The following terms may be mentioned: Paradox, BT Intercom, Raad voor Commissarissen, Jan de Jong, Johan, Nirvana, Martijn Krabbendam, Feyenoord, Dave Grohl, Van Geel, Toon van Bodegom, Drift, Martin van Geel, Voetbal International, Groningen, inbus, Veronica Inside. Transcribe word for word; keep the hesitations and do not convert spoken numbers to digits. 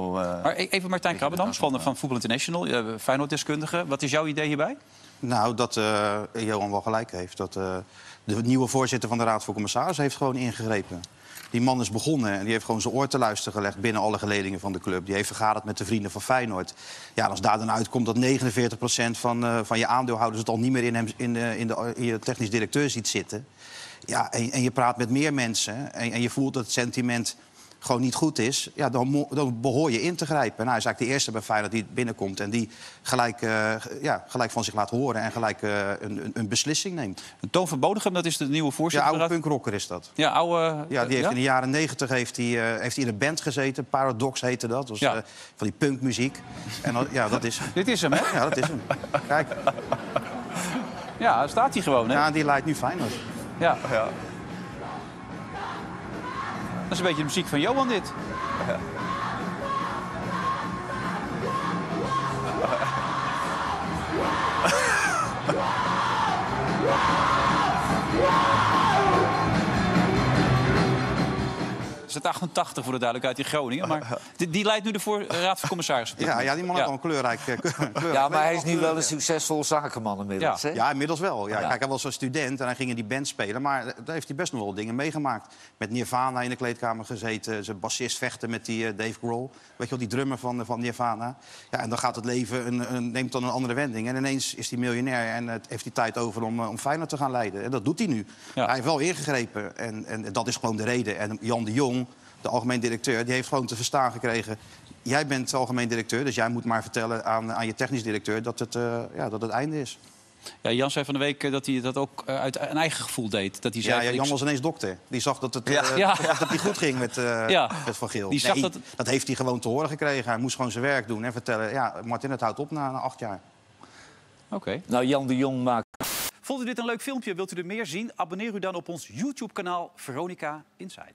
Uh, maar even Martijn Krabbendam van, uh, van Voetbal International, uh, Feyenoord-deskundige. Wat is jouw idee hierbij? Nou, dat uh, Johan wel gelijk heeft. Dat, uh, de nieuwe voorzitter van de Raad voor Commissarissen heeft gewoon ingegrepen. Die man is begonnen en die heeft gewoon zijn oor te luisteren gelegd binnen alle geledingen van de club. Die heeft vergaderd met de vrienden van Feyenoord. Ja, als daar dan uitkomt dat negenenveertig procent van, uh, van je aandeelhouders het al niet meer in, hem, in, de, in, de, in je technisch directeur ziet zitten. Ja, en, en je praat met meer mensen en, en je voelt dat het sentiment gewoon niet goed is, ja, dan, dan behoor je in te grijpen. Nou, hij is eigenlijk de eerste bij Feyenoord die binnenkomt en die gelijk, uh, ja, gelijk van zich laat horen en gelijk uh, een, een beslissing neemt. Toon van Bodegom, dat is de nieuwe voorzitter. Ja, oude punkrocker is dat. Ja, oude, ja die heeft ja? in de jaren negentig heeft hij, uh, heeft hij in een band gezeten. Paradox heette dat. Dus, ja. uh, van die punkmuziek. En dat, ja, dat is... Dit is hem, hè? Ja, dat is hem. Kijk. Ja, daar staat hij gewoon, hè? Ja, die leidt nu Feyenoord. Ja, ja. Dat is een beetje de muziek van Johan, dit. Ja. Het is achtentachtig voor de duidelijkheid in Groningen. Maar die, die leidt nu de voor, Raad van Commissarissen. Ja, ja, die man heeft al een kleurrijk, kleurrijk... Ja, maar hij is nu wel een succesvol zakenman inmiddels. Ja, hè? Ja, inmiddels wel. Ja. Ja. Kijk, hij was een student en hij ging in die band spelen. Maar daar heeft hij best nog wel dingen meegemaakt. Met Nirvana in de kleedkamer gezeten. Zijn bassist vechten met die uh, Dave Grohl. Weet je wel, die drummer van, van Nirvana. Ja, en dan gaat het leven een, een, neemt dan een andere wending. En ineens is hij miljonair en uh, heeft hij tijd over om, uh, om Feyenoord te gaan leiden. En dat doet hij nu. Ja. Hij heeft wel ingegrepen. En, en dat is gewoon de reden. En Jan de Jong, de algemeen directeur, die heeft gewoon te verstaan gekregen: jij bent de algemeen directeur, dus jij moet maar vertellen aan, aan je technisch directeur dat het, uh, ja, dat het einde is. Ja, Jan zei van de week dat hij dat ook uh, uit een eigen gevoel deed. Dat hij zei, ja, ja, Jan ik... was ineens dokter. Die zag dat het, ja. Uh, ja. dat het niet goed ging met, uh, ja. met Van Geel. Die zag nee, dat... dat heeft hij gewoon te horen gekregen. Hij moest gewoon zijn werk doen en vertellen: ja, Martin, het houdt op na, na acht jaar. Oké. Okay. Nou, Jan de Jong maakt. Vond u dit een leuk filmpje? Wilt u er meer zien? Abonneer u dan op ons YouTube-kanaal Veronica Inside.